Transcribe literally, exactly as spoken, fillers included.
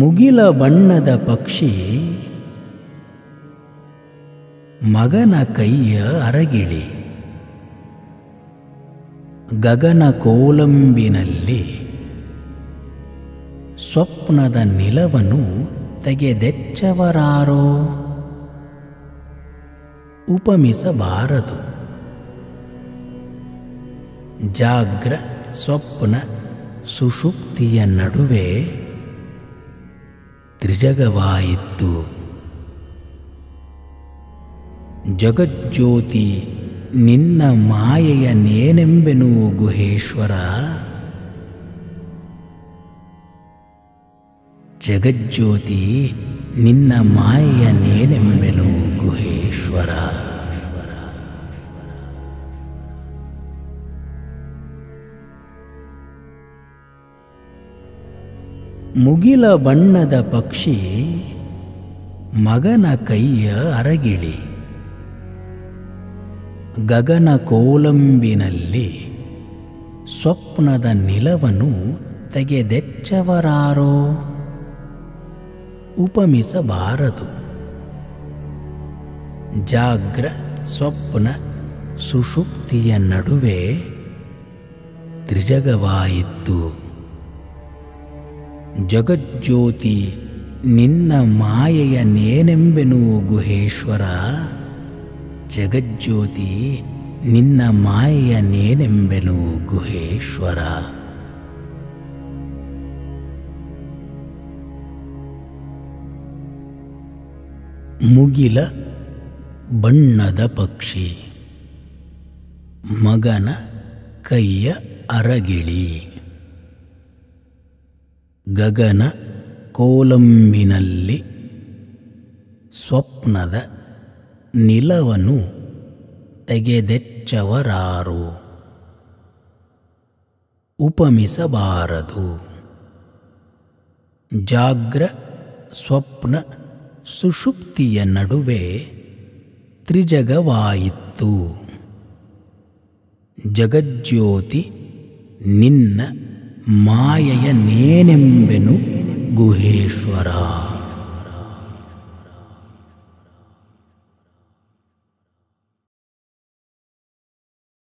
ಮುಗಿಲ ಬಣ್ಣದ ಪಕ್ಷಿ ಮಗನ ಕೈಯ ಅರಗಿಳಿ ಗಗನ ಕೋಲಂಬಿನಲ್ಲಿ ಸ್ವಪ್ನದ ನಿಲವನ್ನು ತೆಗೆದೆಚ್ಚವರಾರೋ ಉಪಮಿಸಬಾರದು. ಜಾಗ್ರ ಸ್ವಪ್ನ ಸುಷುಪ್ತಿಯ ನಡುವೆ ತ್ರಿಜಗವಾಯಿತು. ಜಗಜ್ಯೋತಿ ನಿನ್ನ ಮಾಯೆಯ ನೇನೆಂಬೆನು ಗುಹೇಶ್ವರ. ಜಗಜ್ಯೋತಿ ನಿನ್ನ ಮಾಯೆಯ ನೇನೆಂಬೆನು ಗುಹೇಶ್ವರ. ಮುಗಿಲ ಬಣ್ಣದ ಪಕ್ಷಿ ಮಗನ ಕೈಯ ಅರಗಿಳಿ ಗಗನ ಕೋಲಂಬಿನಲ್ಲಿ ಸ್ವಪ್ನದ ನಿಲವನ್ನು ತೆಗೆದೆಚ್ಚವರಾರೋ ಉಪಮಿಸಬಾರದು. ಜಾಗ್ರ ಸ್ವಪ್ನ ಸುಷುಪ್ತಿಯ ನಡುವೆ ತ್ರಿಜಗವಾಯಿತು. ಜಗಜ್ಯೋತಿ ನಿನ್ನ ಮಾಯೆಯ ನೇನೆಂಬೆನು ಗುಹೇಶ್ವರ. ಜಗಜ್ಯೋತಿ ನಿನ್ನ ಮಾಯೆಯ ನೇನೆಂಬೆನು ಗುಹೇಶ್ವರ. ಮುಗಿಲ ಬಣ್ಣದ ಪಕ್ಷಿ ಮಗನ ಕೈಯ ಅರಗಿಳಿ ಗಗನ ಕೋಲಂಬಿನಲ್ಲಿ ಸ್ವಪ್ನದ ನಿಲವನ್ನು ತೆಗೆದೆಚ್ಚವರಾರು ಉಪಮಿಸಬಾರದು. ಜಾಗ್ರ ಸ್ವಪ್ನ ಸುಷುಪ್ತಿಯ ನಡುವೆ ತ್ರಿಜಗವಾಯಿತು. ಜಗಜ್ಯೋತಿ ನಿನ್ನ ಮಾಯೆಯ ನೇನೆಂಬೆನು ಗುಹೇಶ್ವರ.